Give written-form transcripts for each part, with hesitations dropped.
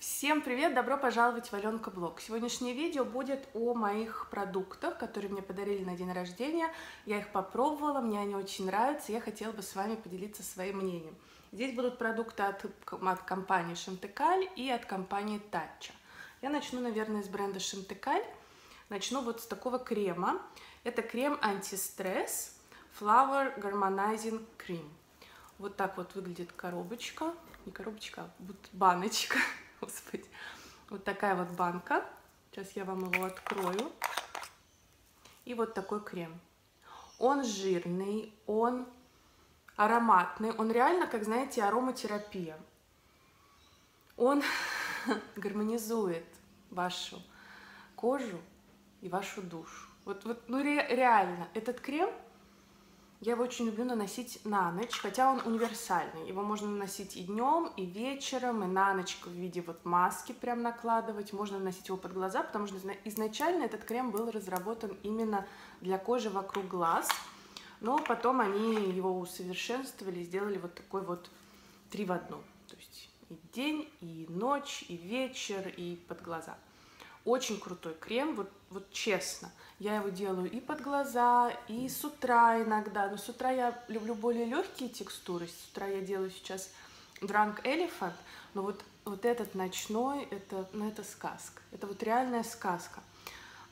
Всем привет! Добро пожаловать в alyonka_blog. Сегодняшнее видео будет о моих продуктах, которые мне подарили на день рождения. Я их попробовала, мне они очень нравятся, я хотела бы с вами поделиться своим мнением. Здесь будут продукты от компании Chantecaille и от компании Tatcha. Я начну, наверное, с бренда Chantecaille. Начну вот с такого крема. Это крем антистресс Flower Harmonizing Cream. Вот так вот выглядит коробочка. Не коробочка, а баночка. Господи. Вот такая вот банка. Сейчас я вам его открою. И вот такой крем. Он жирный, он ароматный. Он реально, как знаете, ароматерапия. Он гармонизует вашу кожу и вашу душу. Ну реально, этот крем, я его очень люблю наносить на ночь, хотя он универсальный. Его можно наносить и днем, и вечером, и на ночь в виде вот маски прям накладывать. Можно наносить его под глаза, потому что изначально этот крем был разработан именно для кожи вокруг глаз. Но потом они его усовершенствовали, сделали вот такой вот 3 в 1. То есть и день, и ночь, и вечер, и под глаза. Очень крутой крем, вот честно. Я его делаю и под глаза, и с утра иногда. Но с утра я люблю более легкие текстуры. С утра я делаю сейчас Drunk Elephant. Но вот этот ночной, это сказка. Это вот реальная сказка.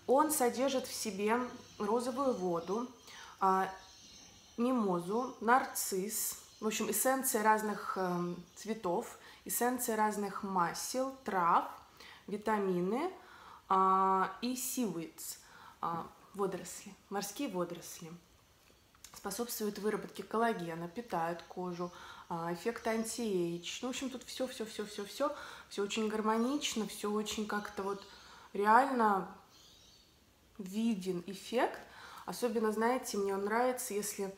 Он содержит в себе розовую воду, мимозу, нарцисс. В общем, эссенции разных цветов, эссенции разных масел, трав, витамины. И seaweeds, водоросли, морские водоросли, способствуют выработке коллагена, питают кожу, эффект анти-эйдж. Ну, в общем, тут все очень гармонично, все очень как-то вот реально виден эффект. Особенно, знаете, мне он нравится, если,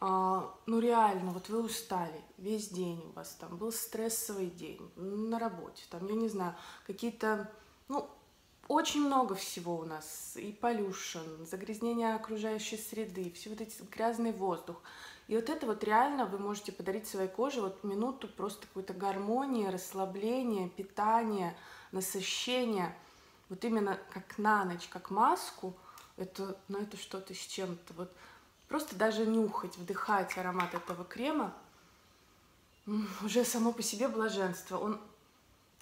ну, реально, вот вы устали весь день, у вас там был стрессовый день на работе, там, я не знаю, какие-то, ну, очень много всего у нас, и pollution, загрязнение окружающей среды, все вот эти грязный воздух. И вот это вот реально вы можете подарить своей коже вот минуту просто какой-то гармонии, расслабления, питания, насыщения. Вот именно как на ночь, как маску, это что-то с чем-то. Вот просто даже нюхать, вдыхать аромат этого крема, уже само по себе блаженство. Он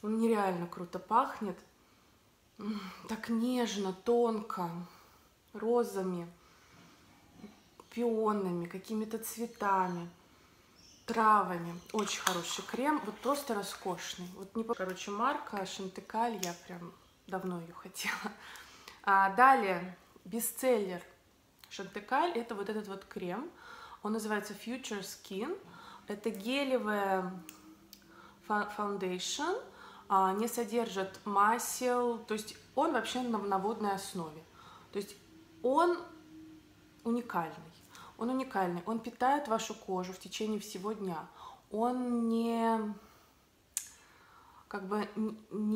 нереально круто пахнет. Так нежно, тонко, розами, пионами, какими-то цветами, травами. Очень хороший крем, вот просто роскошный. Вот не... Короче, марка Chantecaille, я прям давно ее хотела. Далее, бестселлер Chantecaille, это вот этот вот крем. Он называется Future Skin. Это гелевая фаундейшн. Не содержит масел, то есть он вообще на водной основе. То есть он уникальный. Он уникальный. Он питает вашу кожу в течение всего дня. Он не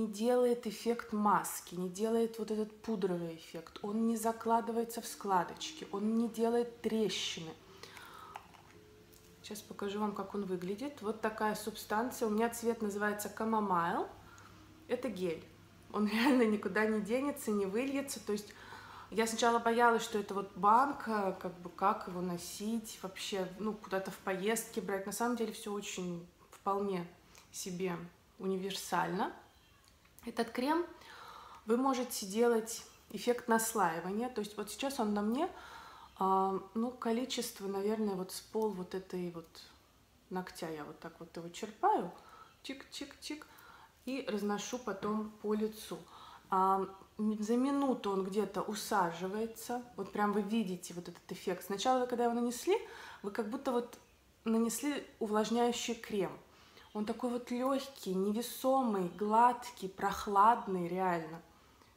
делает эффект маски, не делает вот этот пудровый эффект. Он не закладывается в складочки, он не делает трещины. Сейчас покажу вам, как он выглядит. Вот такая субстанция. У меня цвет называется Camomile. Это гель. Он реально никуда не денется, не выльется. То есть я сначала боялась, что это вот банка, как бы как его носить, вообще, ну, куда-то в поездке брать. На самом деле все очень вполне себе универсально. Этот крем вы можете делать эффект наслаивания. То есть вот сейчас он на мне... ну, количество, наверное, вот с пол вот этой вот ногтя я вот так вот его черпаю, чик-чик-чик, и разношу потом по лицу. За минуту он где-то усаживается, вот прям вы видите вот этот эффект. Сначала, когда его нанесли, вы как будто вот нанесли увлажняющий крем. Он такой вот легкий, невесомый, гладкий, прохладный, реально.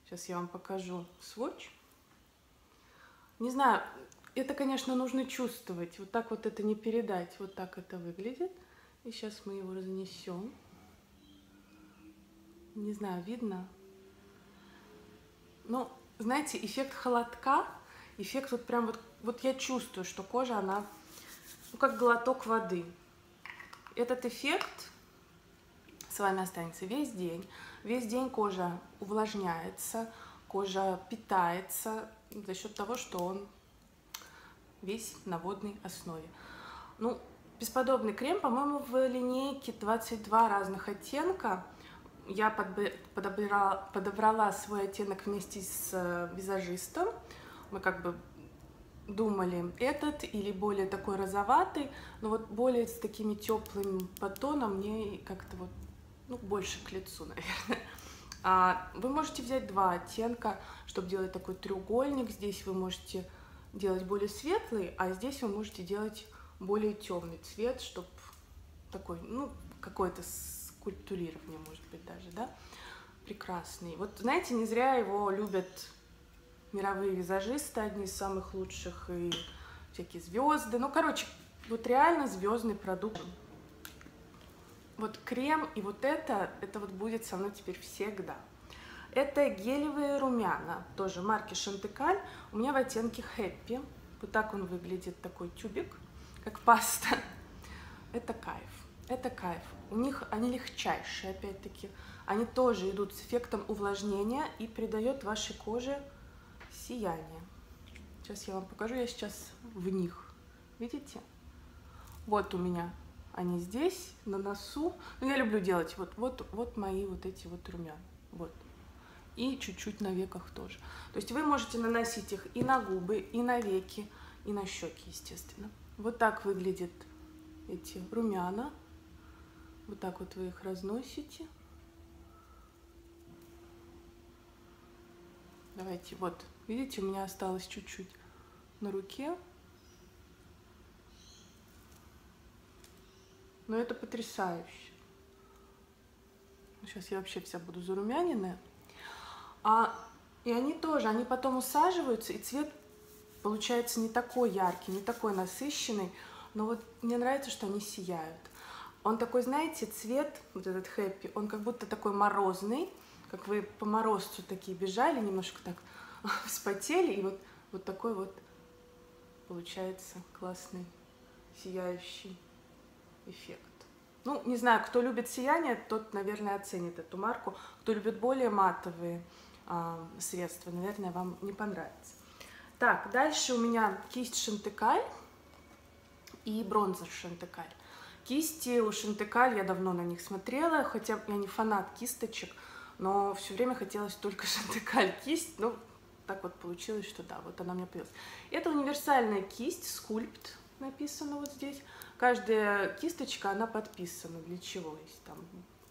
Сейчас я вам покажу swatch. Не знаю, это, конечно, нужно чувствовать. Вот так вот это не передать. Вот так это выглядит. И сейчас мы его разнесем. Не знаю, видно? Ну, знаете, эффект холодка, эффект вот прям вот я чувствую, что кожа, она, ну, как глоток воды. Этот эффект с вами останется весь день. Весь день кожа увлажняется, кожа питается за счет того, что он весь на водной основе. Ну, бесподобный крем, по-моему, в линейке 22 разных оттенка. Я подобрала свой оттенок вместе с визажистом. Мы как бы думали этот или более такой розоватый, но вот более с такими теплым подтоном мне как-то вот, ну, больше к лицу, наверное. Вы можете взять два оттенка, чтобы делать такой треугольник. Здесь вы можете делать более светлый, а здесь вы можете делать более темный цвет, чтобы такой, ну, какой-то скульптурирование, может быть, даже, да? Прекрасный. Вот, знаете, не зря его любят мировые визажисты, одни из самых лучших, и всякие звезды. Ну, короче, вот реально звездный продукт. Вот крем и вот это вот будет со мной теперь всегда. Это гелевые румяна, тоже марки Chantecaille. У меня в оттенке Happy. Вот так он выглядит, такой тюбик, как паста. Это кайф. Это кайф. У них они легчайшие, опять-таки. Они тоже идут с эффектом увлажнения и придает вашей коже сияние. Сейчас я вам покажу. Я сейчас в них. Видите? Вот у меня они здесь, на носу. Но я люблю делать вот мои вот эти вот румяна. Вот. И чуть-чуть на веках тоже. То есть вы можете наносить их и на губы, и на веки, и на щеки, естественно. Вот так выглядят эти румяна. Вот так вот вы их разносите. Давайте, вот, видите, у меня осталось чуть-чуть на руке. Но это потрясающе. Сейчас я вообще вся буду зарумяненная. И они тоже, они потом усаживаются, и цвет получается не такой яркий, не такой насыщенный. Но вот мне нравится, что они сияют. Он такой, знаете, цвет, вот этот хэппи, он как будто такой морозный, как вы по морозцу такие бежали, немножко так вспотели, и вот такой вот получается классный сияющий эффект. Ну, не знаю, кто любит сияние, тот, наверное, оценит эту марку. Кто любит более матовые средства, наверное, вам не понравится. Так, дальше у меня кисть Chantecaille и бронзер Chantecaille. Кисти у Chantecaille, я давно на них смотрела, хотя я не фанат кисточек, но все время хотелось только Chantecaille кисть, ну, так вот получилось, что да, вот она мне появилась. Это универсальная кисть, скульпт написано вот здесь. Каждая кисточка, она подписана для чего. Есть там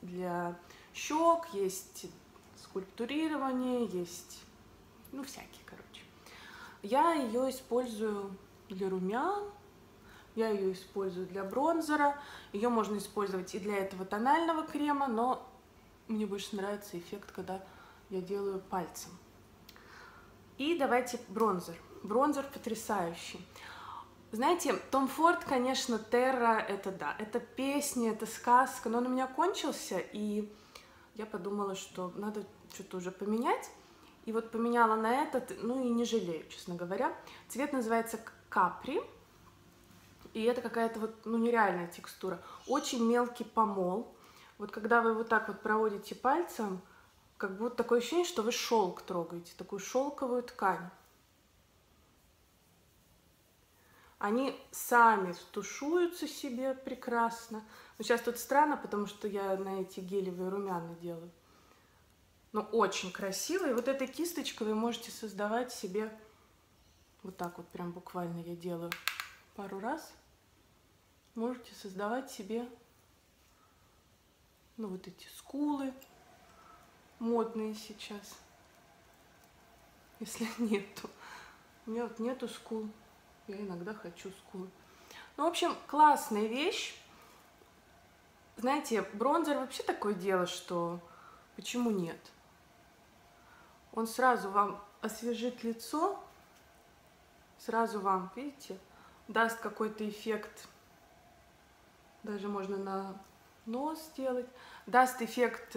для щек, есть скульптурирование, есть, ну, всякие, короче. Я ее использую для румян. Я ее использую для бронзера, ее можно использовать и для этого тонального крема, но мне больше нравится эффект, когда я делаю пальцем. И давайте бронзер. Бронзер потрясающий. Знаете, Том Форд, конечно, Терра, это да, это песня, это сказка, но он у меня кончился, и я подумала, что надо что-то уже поменять. И вот поменяла на этот, ну и не жалею, честно говоря. Цвет называется Капри. И это какая-то вот, ну, нереальная текстура. Очень мелкий помол. Вот когда вы вот так вот проводите пальцем, как будто такое ощущение, что вы шелк трогаете, такую шелковую ткань. Они сами тушуются себе прекрасно. Но сейчас тут странно, потому что я на эти гелевые румяна делаю. Но очень красиво. И вот этой кисточкой вы можете создавать себе вот так вот, прям буквально я делаю пару раз. Можете создавать себе, ну, вот эти скулы модные сейчас, если нету. У меня вот нету скул, я иногда хочу скулы. Ну, в общем, классная вещь. Знаете, бронзер вообще такое дело, что почему нет? Он сразу вам освежит лицо, сразу вам, видите, даст какой-то эффект, даже можно на нос сделать, даст эффект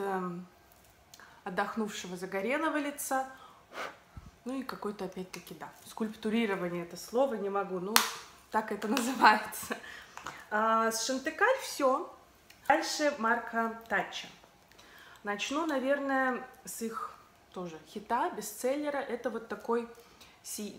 отдохнувшего загорелого лица, ну и какой-то, опять-таки, да, скульптурирование, это слово, не могу, но так это называется. С Chantecaille все. Дальше марка Tatcha. Начну, наверное, с их тоже хита, бестселлера. Это вот такой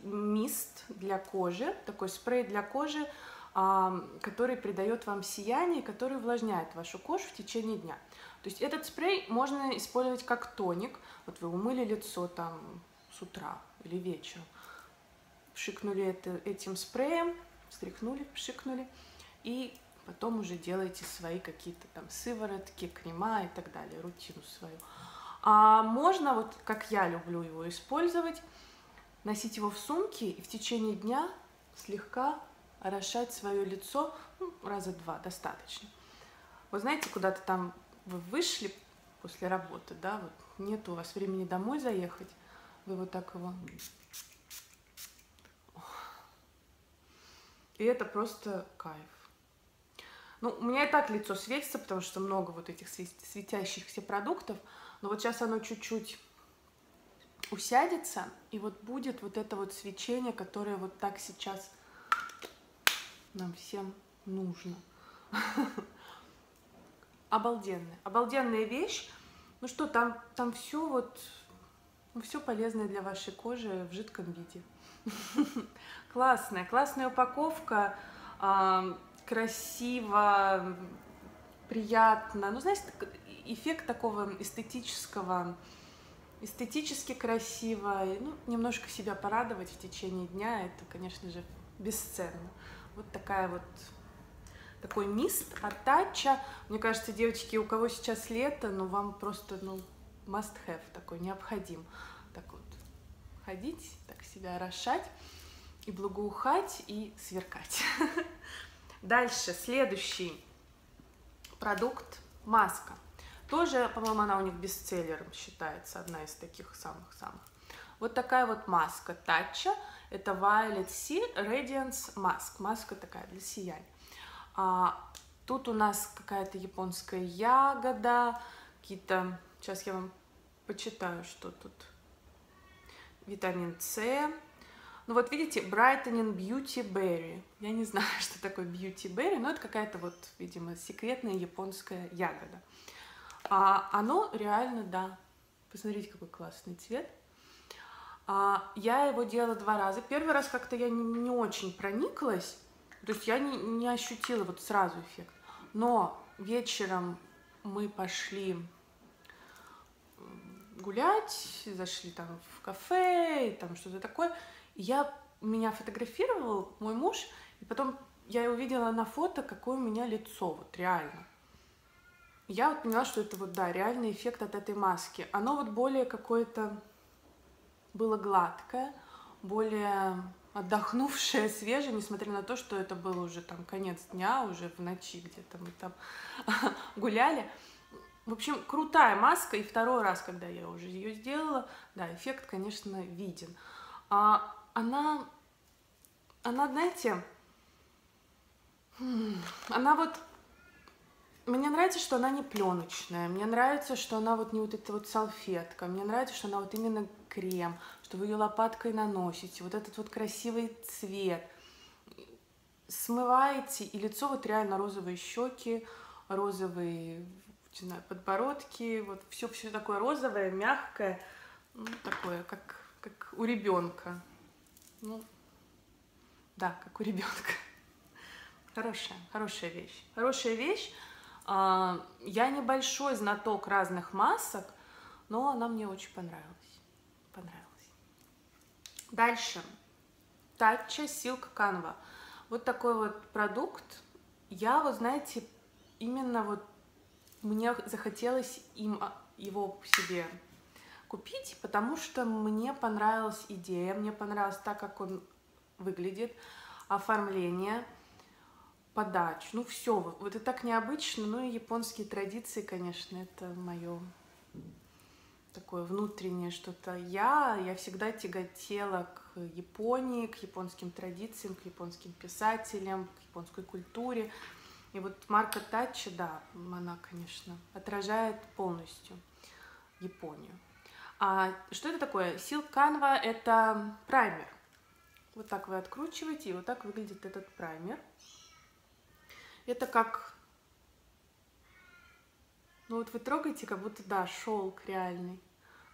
мист для кожи, такой спрей для кожи, который придает вам сияние, который увлажняет вашу кожу в течение дня. То есть этот спрей можно использовать как тоник. Вот вы умыли лицо там с утра или вечером, пшикнули этим спреем, встряхнули, пшикнули, и потом уже делаете свои какие-то там сыворотки, крема и так далее, рутину свою. А можно, вот как я люблю его использовать, носить его в сумке и в течение дня слегка орошать свое лицо, ну, раза два достаточно. Вы знаете, куда-то там вы вышли после работы, да, вот нет у вас времени домой заехать, вы вот так его... И это просто кайф. Ну, у меня и так лицо светится, потому что много вот этих светящихся продуктов, но вот сейчас оно чуть-чуть усядется, и вот будет вот это вот свечение, которое вот так сейчас нам всем нужно. Обалденная, обалденная вещь. Ну что, там все вот, ну, все полезное для вашей кожи в жидком виде. Классная, классная упаковка, красиво, приятно. Ну, знаете, эффект такого эстетического, эстетически красиво. Ну, немножко себя порадовать в течение дня, это, конечно же, бесценно. Вот такая вот, такой мист от Tatcha. Мне кажется, девочки, у кого сейчас лето, ну, вам просто, ну, must have такой, необходим. Так вот, ходить, так себя орошать, и благоухать, и сверкать. Дальше, следующий продукт – маска. Тоже, по-моему, она у них бестселлером считается, одна из таких самых-самых. Вот такая вот маска Tatcha. Это Violet C Radiance Mask. Маска такая для сияния. Тут у нас какая-то японская ягода, какие-то... Сейчас я вам почитаю, что тут. Витамин С. Ну вот видите, Brightening Beauty Berry. Я не знаю, что такое Beauty Berry, но это какая-то вот, видимо, секретная японская ягода. Оно реально, да. Посмотрите, какой классный цвет. Я его делала два раза. Первый раз как-то я не очень прониклась, то есть я не ощутила вот сразу эффект. Но вечером мы пошли гулять, зашли там в кафе, и там что-то такое. Меня фотографировал мой муж, и потом я увидела на фото, какое у меня лицо, вот реально. Я вот поняла, что это вот, да, реальный эффект от этой маски. Оно вот более какое-то... было гладкое, более отдохнувшее, свежее, несмотря на то, что это был уже там конец дня, уже в ночи где-то мы там гуляли. В общем, крутая маска, и второй раз, когда я уже ее сделала, да, эффект, конечно, виден. Она, знаете, она вот... Мне нравится, что она не пленочная, мне нравится, что она вот не вот эта вот салфетка, мне нравится, что она вот именно крем, что вы ее лопаткой наносите, вот этот вот красивый цвет. Смываете, и лицо вот реально розовые щеки, розовые, не знаю, подбородки, вот все такое розовое, мягкое, ну, такое, как у ребенка. Ну, да, как у ребенка. Хорошая вещь, хорошая вещь. Я небольшой знаток разных масок, но она мне очень понравилась. Дальше. Tatcha Silk Canvas. Вот такой вот продукт. Я, вот знаете, именно вот мне захотелось его себе купить, потому что мне понравилась идея, мне понравилось так, как он выглядит, оформление, подачу, ну все, вот это так необычно, ну и японские традиции, конечно, это мое такое внутреннее что-то. Я всегда тяготела к Японии, к японским традициям, к японским писателям, к японской культуре. И вот марка Tatcha, да, она, конечно, отражает полностью Японию. Что это такое? Silk Canvas – это праймер. Вот так вы откручиваете, и вот так выглядит этот праймер. Это как, Ну вот вы трогаете, как будто, да, шелк реальный,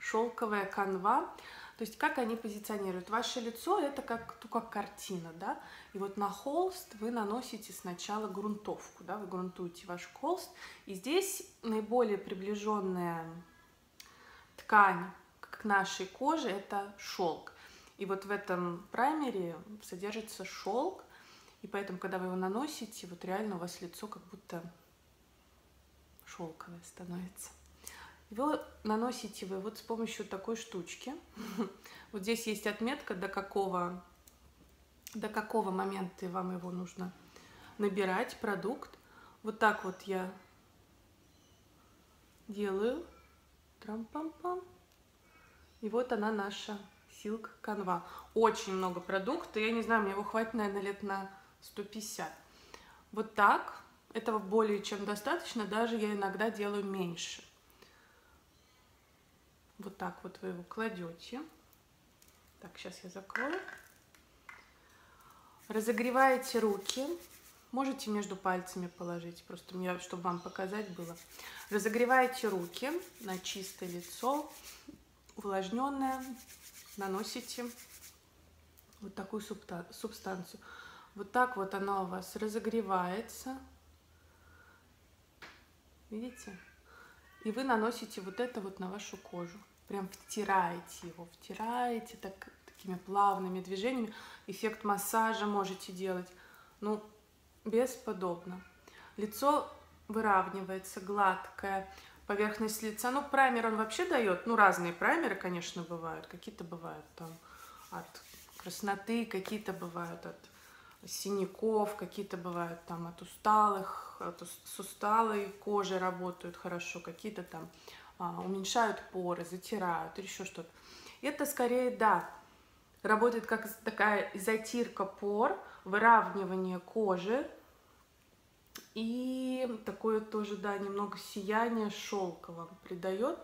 шелковая канва. То есть как они позиционируют? Ваше лицо — это как картина, да? И вот на холст вы наносите сначала грунтовку, да? Вы грунтуете ваш холст. И здесь наиболее приближенная ткань к нашей коже — это шелк. И вот в этом праймере содержится шелк. И поэтому, когда вы его наносите, вот реально у вас лицо как будто шелковое становится. Его наносите вы вот с помощью такой штучки. Вот здесь есть отметка, до какого момента вам его нужно набирать, продукт. Вот так вот я делаю. Трам-пам-пам. И вот она, наша Silk Canvas. Очень много продукта. Я не знаю, мне его хватит, наверное, лет на 150. Вот так. Этого более чем достаточно. Даже я иногда делаю меньше. Вот так вот вы его кладете. Так, сейчас я закрою. Разогреваете руки. Можете между пальцами положить, просто мне, чтобы вам показать было. Разогреваете руки на чистое лицо, увлажненное. Наносите вот такую субстанцию. Вот так вот она у вас разогревается. Видите? И вы наносите вот это вот на вашу кожу. Прям втираете его, втираете такими плавными движениями. Эффект массажа можете делать. Ну, бесподобно. Лицо выравнивается, гладкое. Поверхность лица. Ну, праймер он вообще дает. Ну, разные праймеры, конечно, бывают. Какие-то бывают там от красноты, какие-то бывают от синяков, какие-то бывают там с усталой кожей работают хорошо, какие-то там уменьшают поры, затирают или еще что-то. Это скорее, да, работает как такая затирка пор, выравнивание кожи и такое тоже, да, немного сияние шелкового придает.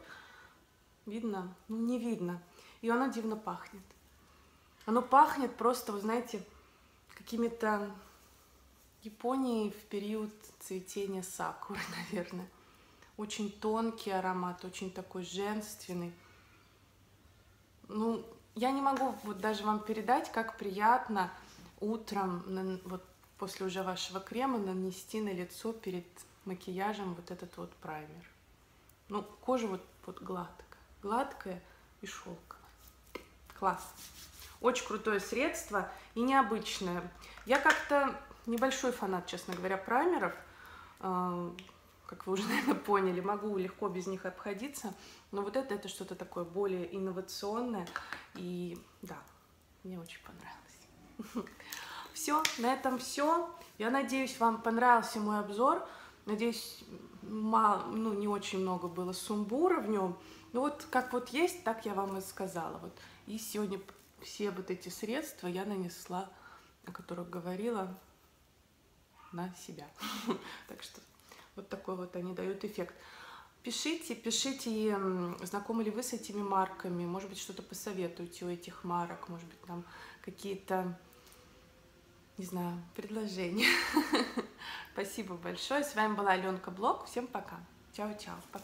Видно? Ну, не видно. И оно дивно пахнет. Оно пахнет просто, вы знаете, какими-то Японией в период цветения сакуры, наверное. Очень тонкий аромат, очень такой женственный. Ну, я не могу вот даже вам передать, как приятно утром, вот после уже вашего крема, нанести на лицо перед макияжем вот этот вот праймер. Ну, кожа вот гладкая, гладкая и шелковая. Класс! Очень крутое средство и необычное. Я как-то небольшой фанат, честно говоря, праймеров. Как вы уже, наверное, поняли, могу легко без них обходиться. Но вот это что-то такое более инновационное. И да, мне очень понравилось. Все, на этом все. Я надеюсь, вам понравился мой обзор. Надеюсь, не очень много было сумбура в нем. Но вот как вот есть, так я вам и сказала. Вот. И сегодня все вот эти средства я нанесла, о которых говорила, на себя. Так что вот такой вот они дают эффект. Пишите, знакомы ли вы с этими марками, может быть, что-то посоветуете у этих марок, может быть, там какие-то, не знаю, предложения. Спасибо большое. С вами была Аленка Блог. Всем пока. Чао-чао. Пока.